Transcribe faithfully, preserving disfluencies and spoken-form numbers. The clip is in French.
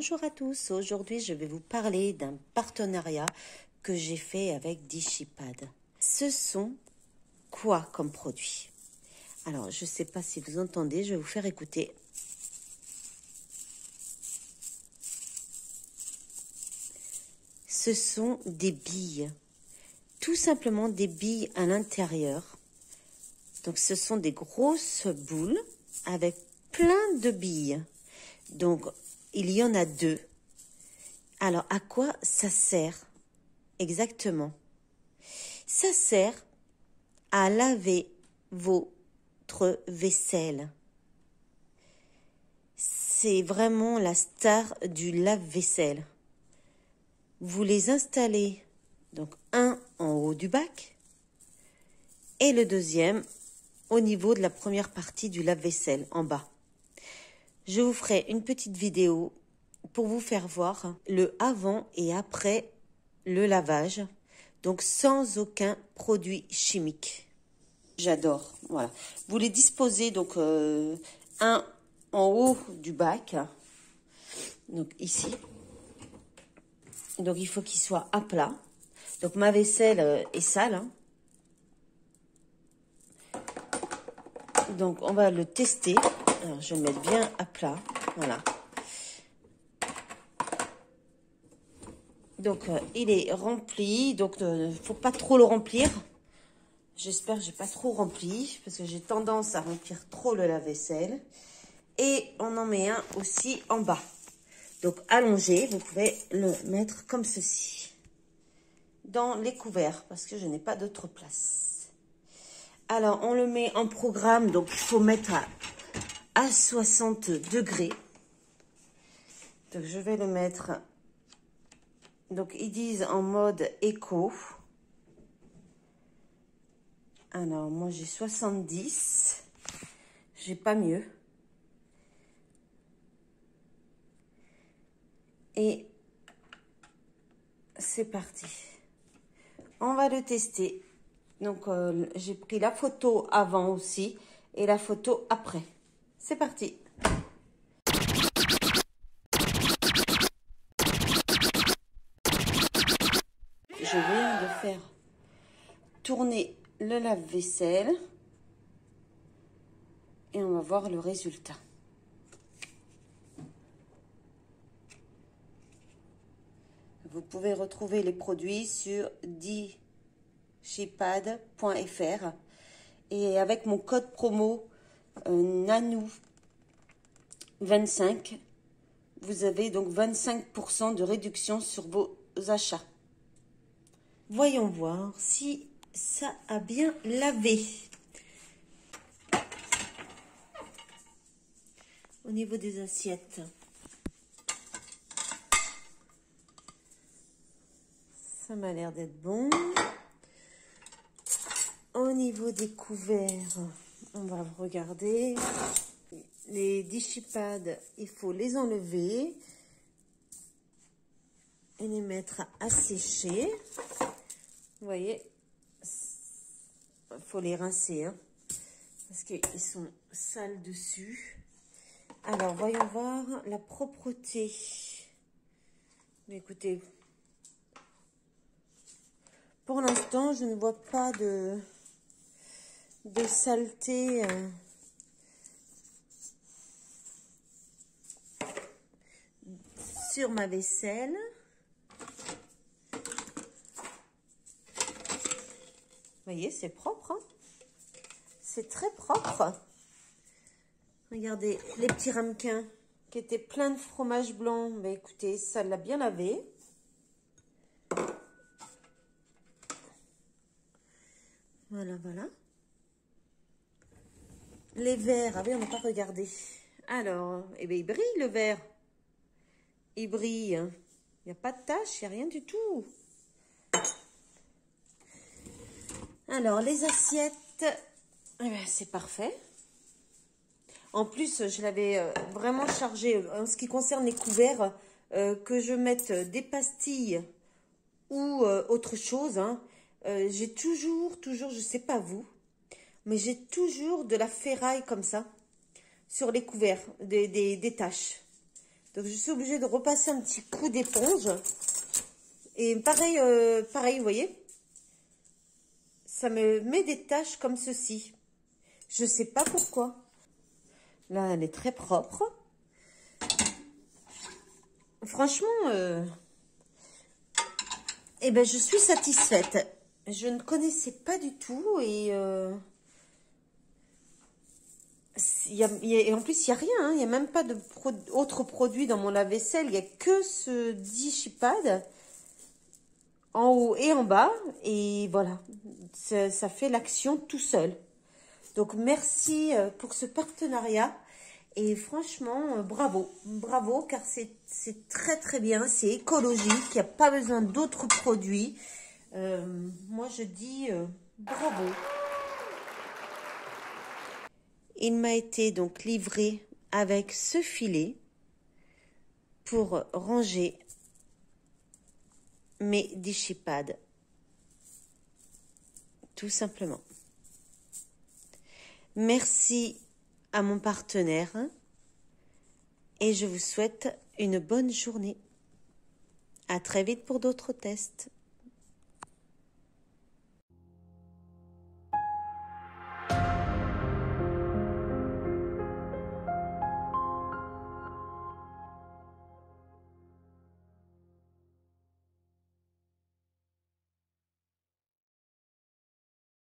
Bonjour à tous, aujourd'hui je vais vous parler d'un partenariat que j'ai fait avec Dishy Pad. Ce sont quoi comme produits? Alors je ne sais pas si vous entendez, je vais vous faire écouter. Ce sont des billes, tout simplement des billes à l'intérieur. Donc ce sont des grosses boules avec plein de billes. Donc il y en a deux. Alors à quoi ça sert exactement? Ça sert à laver votre vaisselle. C'est vraiment la star du lave-vaisselle. Vous les installez, donc un en haut du bac et le deuxième au niveau de la première partie du lave-vaisselle en bas. Je vous ferai une petite vidéo pour vous faire voir le avant et après le lavage, donc sans aucun produit chimique. J'adore, voilà. Vous les disposez donc euh, un en haut du bac, donc ici. Donc il faut qu'il soit à plat. Donc ma vaisselle est sale. Donc on va le tester. Alors je vais le mettre bien à plat. Voilà. Donc euh, il est rempli. Donc il euh, ne faut pas trop le remplir. J'espère que je n'ai pas trop rempli. Parce que j'ai tendance à remplir trop le lave-vaisselle. Et on en met un aussi en bas. Donc allongé, vous pouvez le mettre comme ceci. Dans les couverts. Parce que je n'ai pas d'autre place. Alors on le met en programme. Donc il faut mettre à... à soixante degrés. Donc je vais le mettre, donc ils disent en mode éco. Alors moi j'ai soixante-dix, j'ai pas mieux. Et c'est parti, on va le tester. Donc euh, j'ai pris la photo avant aussi et la photo après. C'est parti. Je viens de faire tourner le lave-vaisselle et on va voir le résultat. Vous pouvez retrouver les produits sur dishypad point f r et avec mon code promo Nanou vingt-cinq, vous avez donc vingt-cinq pour cent de réduction sur vos achats. Voyons voir si ça a bien lavé. Au niveau des assiettes, ça m'a l'air d'être bon. Au niveau des couverts, on va regarder. Les Dishy Pad, il faut les enlever et les mettre à sécher. Vous voyez, il faut les rincer hein, parce qu'ils sont sales dessus. Alors, voyons voir la propreté. Mais écoutez, pour l'instant, je ne vois pas de... de saleté. Sur ma vaisselle, vous voyez, c'est propre hein, c'est très propre. Regardez les petits ramequins qui étaient pleins de fromage blanc, mais écoutez, ça l'a bien lavé. Voilà, voilà. Les verres, ah oui, on n'a pas regardé. Alors, eh bien, il brille le verre. Il brille. Il n'y a pas de tache, il n'y a rien du tout. Alors, les assiettes, eh bien, c'est parfait. En plus, je l'avais vraiment chargé en ce qui concerne les couverts, euh, que je mette des pastilles ou euh, autre chose. Hein. Euh, j'ai toujours, toujours, je ne sais pas vous, mais j'ai toujours de la ferraille comme ça, sur les couverts, des, des, des taches. Donc, je suis obligée de repasser un petit coup d'éponge. Et pareil, euh, pareil, vous voyez, ça me met des taches comme ceci. Je ne sais pas pourquoi. Là, elle est très propre. Franchement, euh, eh ben, je suis satisfaite. Je ne connaissais pas du tout et... Euh, Il y a, il y a, et en plus, il n'y a rien. Hein. Il n'y a même pas de pro, autre produit dans mon lave-vaisselle. Il n'y a que ce Dishy Pad en haut et en bas. Et voilà, ça, ça fait l'action tout seul. Donc, merci pour ce partenariat. Et franchement, bravo. Bravo, car c'est très, très bien. C'est écologique. Il n'y a pas besoin d'autres produits. Euh, moi, je dis euh, bravo. Il m'a été donc livré avec ce filet pour ranger mes Dishy Pad, tout simplement. Merci à mon partenaire et je vous souhaite une bonne journée. À très vite pour d'autres tests.